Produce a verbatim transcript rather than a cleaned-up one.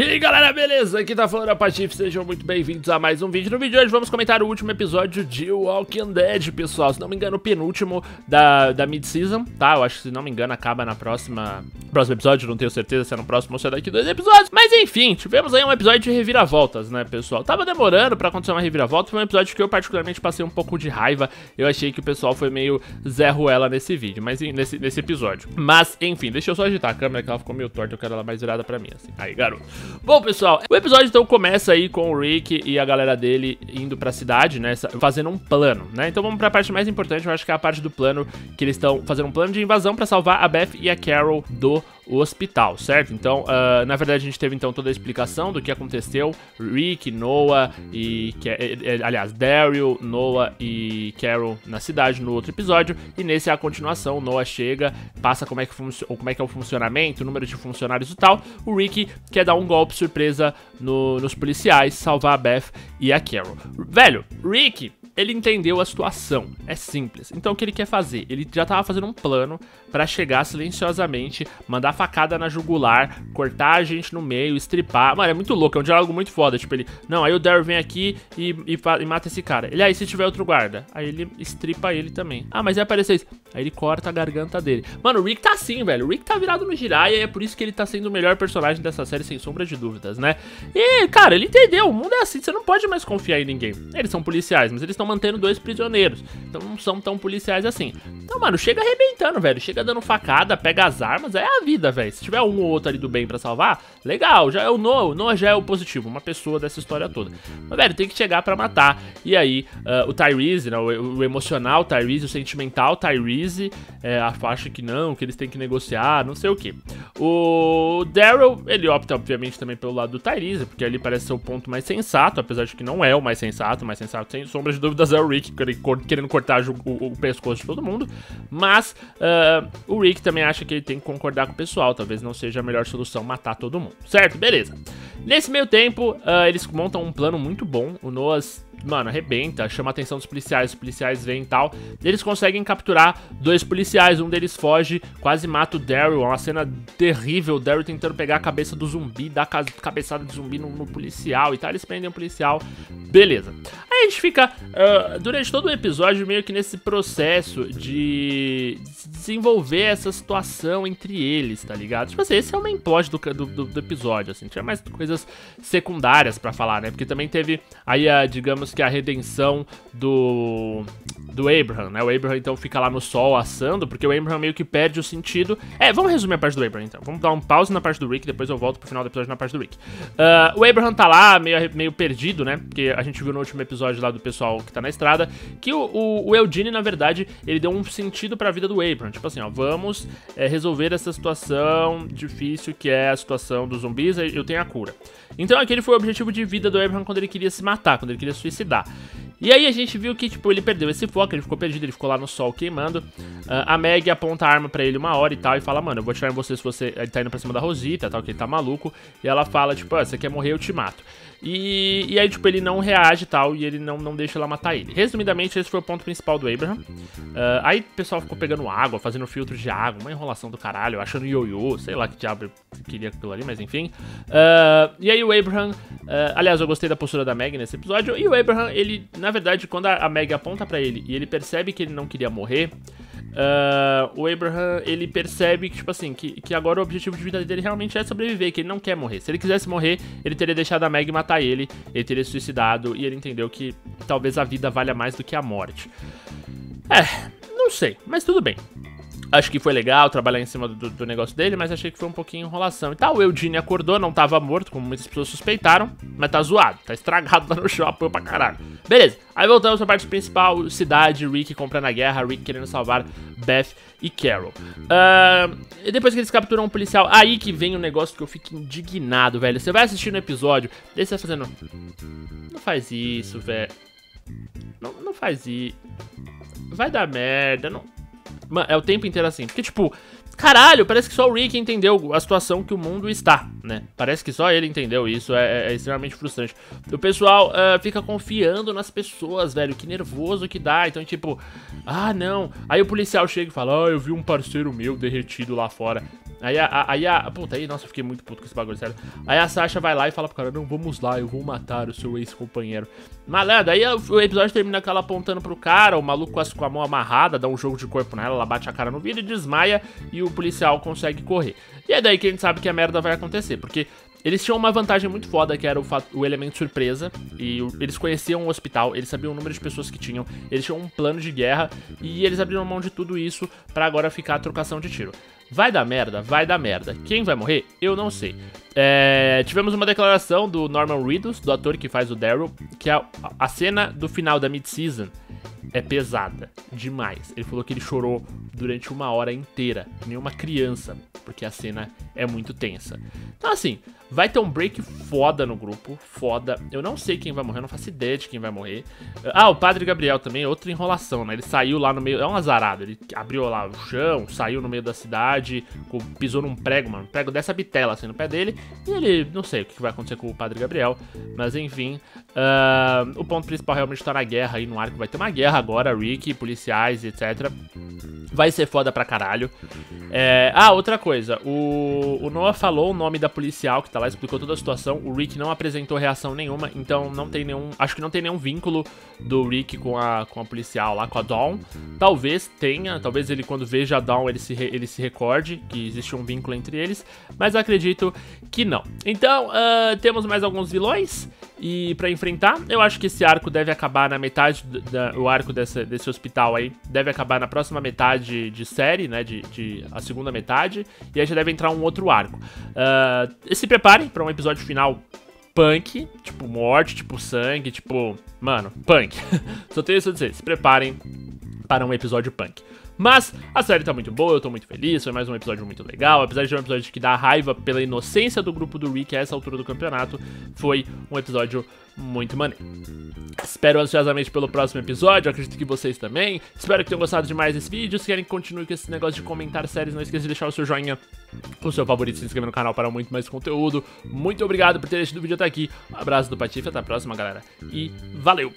E aí galera, beleza? Aqui tá falando a Patife, sejam muito bem-vindos a mais um vídeo. No vídeo de hoje vamos comentar o último episódio de Walking Dead, pessoal. Se não me engano, o penúltimo da, da mid-season, tá? Eu acho que, se não me engano, acaba na próxima... Próximo episódio, não tenho certeza se é no próximo ou se é daqui dois episódios. Mas enfim, tivemos aí um episódio de reviravoltas, né, pessoal? Tava demorando pra acontecer uma reviravolta, foi um episódio que eu particularmente passei um pouco de raiva. Eu achei que o pessoal foi meio Zé Ruela nesse vídeo, mas nesse, nesse episódio. Mas enfim, deixa eu só agitar a câmera que ela ficou meio torta, eu quero ela mais virada pra mim, assim. Aí, garoto. Bom, pessoal, o episódio então começa aí com o Rick e a galera dele indo pra cidade, né, fazendo um plano, né? Então vamos pra parte mais importante, eu acho que é a parte do plano, que eles estão fazendo um plano de invasão pra salvar a Beth e a Carol do hospital, certo? Então, uh, na verdade a gente teve então toda a explicação do que aconteceu. Rick, Noah e... aliás, Daryl, Noah e Carol na cidade no outro episódio, e nesse é a continuação. Noah chega, passa como é que, func como é, que é o funcionamento, o número de funcionários e tal. O Rick quer dar um golpe surpresa no, nos policiais, salvar a Beth e a Carol. Velho, Rick, ele entendeu a situação, é simples. Então o que ele quer fazer? Ele já tava fazendo um plano pra chegar silenciosamente, mandar facada na jugular, cortar a gente no meio, estripar. Mano, é muito louco, é um diálogo muito foda. Tipo, ele, não, aí o Daryl vem aqui e, e, e mata esse cara. Ele, aí, ah, se tiver outro guarda? Aí ele estripa ele também. Ah, mas ia aparecer isso. Aí ele corta a garganta dele. Mano, o Rick tá assim, velho. O Rick tá virado no Jiraiya, e é por isso que ele tá sendo o melhor personagem dessa série, sem sombra de dúvidas, né? E, cara, ele entendeu, o mundo é assim, você não pode mais confiar em ninguém. Eles são policiais, mas eles estão mantendo dois prisioneiros, então não são tão policiais assim. Então, mano, chega arrebentando, velho. Chega dando facada, pega as armas, é a vida, velho. Se tiver um ou outro ali do bem pra salvar, legal, já é o Noah. O Noah já é o positivo, uma pessoa dessa história toda. Mas, velho, tem que chegar pra matar. E aí, uh, o Tyrese, né, o, o emocional Tyrese, o sentimental Tyrese, é, acha que não, que eles têm que negociar, não sei o que. O Daryl, ele opta, obviamente, também pelo lado do Tyrese, porque ali parece ser o ponto mais sensato, apesar de que não é o mais sensato. O mais sensato, sem sombras de dúvidas, é o Rick, querendo cortar o, o, o pescoço de todo mundo. Mas uh, o Rick também acha que ele tem que concordar com o pessoal, talvez não seja a melhor solução matar todo mundo, certo? Beleza. Nesse meio tempo, uh, eles montam um plano muito bom. O Noah, mano, arrebenta, chama a atenção dos policiais, os policiais vêm e tal. Eles conseguem capturar dois policiais, um deles foge, quase mata o Daryl, é uma cena terrível, o Daryl tentando pegar a cabeça do zumbi, dar cabeçada de zumbi no, no policial e tal, eles prendem o policial, beleza. Aí a gente fica, uh, durante todo o episódio, meio que nesse processo de desenvolver essa situação entre eles, tá ligado? Tipo assim, esse é o main plot do, do, do episódio, assim, tinha mais coisas secundárias pra falar, né? Porque também teve aí, a, digamos, que é a redenção do do Abraham, né? O Abraham então fica lá no sol assando, porque o Abraham meio que perde o sentido. É, vamos resumir a parte do Abraham então. Vamos dar um pause na parte do Rick, depois eu volto pro final do episódio na parte do Rick. Uh, o Abraham tá lá meio, meio perdido, né? Porque a gente viu no último episódio lá do pessoal que tá na estrada, que o, o, o Eugene, na verdade, ele deu um sentido pra vida do Abraham. Tipo assim, ó, vamos é, resolver essa situação difícil que é a situação dos zumbis, eu tenho a cura. Então aquele foi o objetivo de vida do Abraham quando ele queria se matar, quando ele queria suicidar. E aí a gente viu que, tipo, ele perdeu esse foco, ele ficou perdido, ele ficou lá no sol queimando. uh, A Maggie aponta a arma pra ele uma hora e tal, e fala, mano, eu vou atirar em você se você... Ele tá indo pra cima da Rosita, tal, que ele tá maluco. E ela fala, tipo, ah, você quer morrer, eu te mato. E, e aí, tipo, ele não reage e tal, e ele não, não deixa ela matar ele. Resumidamente, esse foi o ponto principal do Abraham. uh, Aí o pessoal ficou pegando água, fazendo filtro de água, uma enrolação do caralho, achando ioiô, sei lá que diabo queria aquilo ali, mas enfim. uh, E aí o Abraham... Uh, aliás, eu gostei da postura da Maggie nesse episódio. E o Abraham, ele, na verdade, quando a Maggie aponta pra ele e ele percebe que ele não queria morrer, Uh, o Abraham, ele percebe que, tipo assim, que, que agora o objetivo de vida dele realmente é sobreviver, que ele não quer morrer. Se ele quisesse morrer, ele teria deixado a Maggie matar ele, ele teria se suicidado, e ele entendeu que talvez a vida valha mais do que a morte. É, não sei, mas tudo bem. Acho que foi legal trabalhar em cima do, do negócio dele, mas achei que foi um pouquinho enrolação e tal. O Eugene acordou, não tava morto, como muitas pessoas suspeitaram, mas tá zoado, tá estragado, tá no chão, apoio pra caralho. Beleza, aí voltamos pra parte principal, cidade, Rick comprando a guerra, Rick querendo salvar Beth e Carol. Uh, e depois que eles capturam um policial, aí que vem um negócio que eu fico indignado, velho. Você vai assistindo o episódio, daí você vai fazendo... Não faz isso, velho. Não, não faz isso. Vai dar merda, não... Mano, é o tempo inteiro assim, porque tipo, caralho, parece que só o Rick entendeu a situação que o mundo está, né? Parece que só ele entendeu isso, é, é, é extremamente frustrante. O pessoal uh, fica confiando nas pessoas, velho, que nervoso que dá. Então tipo, ah não, aí o policial chega e fala, ah, eu vi um parceiro meu derretido lá fora. Aí a, a, aí a... Puta, aí, nossa, eu fiquei muito puto com esse bagulho, sério. Aí a Sasha vai lá e fala pro cara, não, vamos lá, eu vou matar o seu ex-companheiro. Malandro, aí o episódio termina com ela apontando pro cara, o maluco com a mão amarrada, dá um jogo de corpo nela, ela bate a cara no vidro, desmaia e o policial consegue correr. E é daí que a gente sabe que a merda vai acontecer, porque... eles tinham uma vantagem muito foda, que era o, fato, o elemento surpresa, e o, eles conheciam o hospital, eles sabiam o número de pessoas que tinham, eles tinham um plano de guerra, e eles abriram mão de tudo isso pra agora ficar a trocação de tiro. Vai dar merda, vai dar merda. Quem vai morrer? Eu não sei. É, tivemos uma declaração do Norman Reedus, do ator que faz o Daryl, que a, a cena do final da mid-season é pesada demais. Ele falou que ele chorou durante uma hora inteira, que nem uma criança, porque a cena é muito tensa. Então assim, vai ter um break foda no grupo, foda. Eu não sei quem vai morrer, eu não faço ideia de quem vai morrer. Ah, o Padre Gabriel também, outra enrolação, né? Ele saiu lá no meio, é um azarado, ele abriu lá o chão, saiu no meio da cidade, pisou num prego, mano, um prego dessa bitela assim no pé dele. E ele, não sei o que vai acontecer com o Padre Gabriel, mas enfim, uh, o ponto principal realmente tá na guerra aí, no arco vai ter uma guerra agora, Rick, policiais, etcétera. Vai ser foda pra caralho. É, ah, outra coisa, o, o Noah falou o nome da policial que tá lá, explicou toda a situação, o Rick não apresentou reação nenhuma, então não tem nenhum, acho que não tem nenhum vínculo do Rick com a, com a policial lá, com a Dawn. Talvez tenha, talvez ele quando veja a Dawn ele se, ele se recorde que existe um vínculo entre eles, mas acredito que não. Então, uh, temos mais alguns vilões e pra enfrentar. Eu acho que esse arco deve acabar na metade, da, o arco dessa, desse hospital aí, deve acabar na próxima metade de série, né, de, de a segunda metade, e aí já deve entrar um outro arco. Uh, se preparem pra um episódio final punk, tipo morte, tipo sangue, tipo... mano, punk. Só tenho isso a dizer, se preparem para um episódio punk. Mas a série tá muito boa, eu tô muito feliz, foi mais um episódio muito legal. Apesar de um episódio que dá raiva pela inocência do grupo do Rick a essa altura do campeonato, foi um episódio muito maneiro. Espero ansiosamente pelo próximo episódio, acredito que vocês também. Espero que tenham gostado demais desse vídeo. Se querem que continue com esse negócio de comentar séries, não esqueça de deixar o seu joinha, o seu favorito, se inscrever no canal para muito mais conteúdo. Muito obrigado por ter assistido o vídeo até aqui. Um abraço do Patife, até a próxima, galera. E valeu!